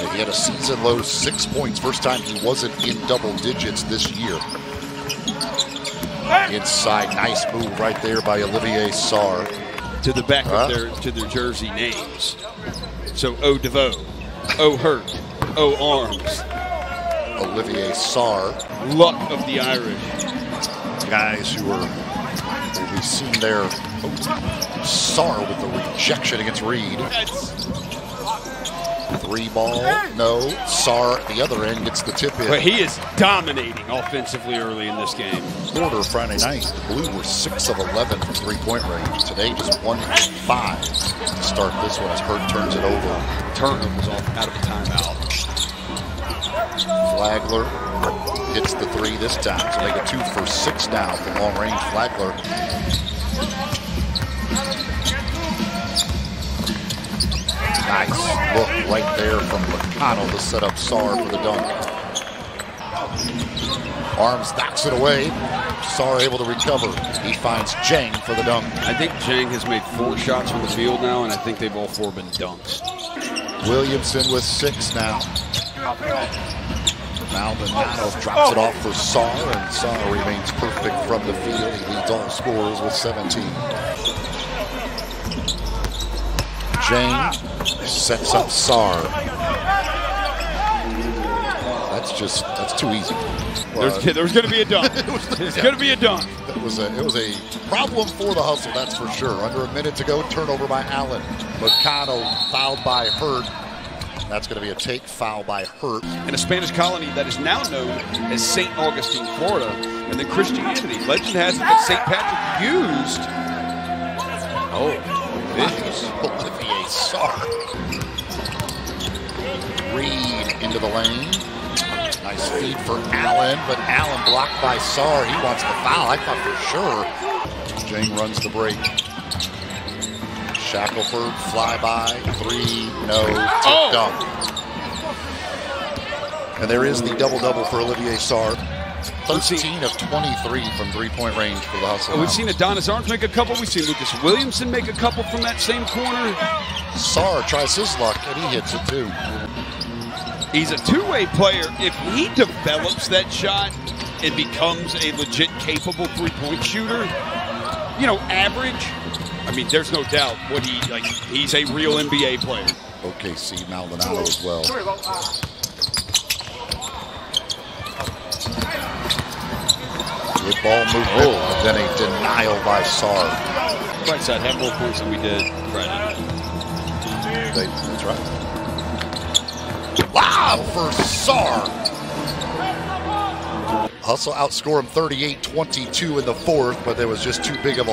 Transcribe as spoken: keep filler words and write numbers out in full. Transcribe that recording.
And he had a season low six points. First time he wasn't in double digits this year. Inside, nice move right there by Olivier Sarr. To the back huh? of their to their jersey names. So O Devoe, O Hurt, O Arms. Olivier Sarr. Luck of the Irish. Guys who were, we've seen there, oh, Sarr with the rejection against Reed. Three ball, no. Sarr at the other end gets the tip in. But he is dominating offensively early in this game. Quarter Friday night, the Blue were six of eleven from three-point range. Today, just one of five to start this one as Hurt turns it over. Turnham was off, out of a timeout. Flagler hits the three this time, so they get two for six now from long-range Flagler. Nice look right there from McConnell to set up Sarr for the dunk. Arms knocks it away. Sarr able to recover. He finds Jang for the dunk. I think Jang has made four shots from the field now, and I think they've all four been dunks. Williamson with six now. Malvinato drops it off for Sarr, and Sarr remains perfect from the field. He leads all scorers with seventeen. Jang sets up Sarr. That's just, that's too easy. There's, uh, there's going to be a dunk. There's going to be a dunk. It was a, it was a problem for the Hustle, that's for sure. Under a minute to go, turnover by Allen. Mercado fouled by Hurt. That's going to be a take foul by Hurt. And a Spanish colony that is now known as Saint Augustine, Florida. And then Christianity. Legend has it that Saint Patrick used. Oh, this Olivier Sarr. Reed into the lane. Nice feed for Allen, but Allen blocked by Sarr. He wants the foul, I thought for sure. Jang runs the break. Shackelford, fly by, three, no, oh. dunk. And there is the double-double for Olivier Sarr. thirteen of twenty-three from three-point range for the Hustle. Oh, we've seen Adonis Arms make a couple. We've seen Lucas Williamson make a couple from that same corner. Sarr tries his luck, and he hits it, too. He's a two-way player. If he develops that shot and becomes a legit capable three-point shooter, you know, average, I mean, there's no doubt what he, like, he's a real N B A player. O K C Malvinato as well. Good ball movement, oh. then a denial by Sarr. Right side, have more points than we did Friday. They, that's right. Wow, for Sarr. Hustle outscored him thirty-eight twenty-two in the fourth, but there was just too big of a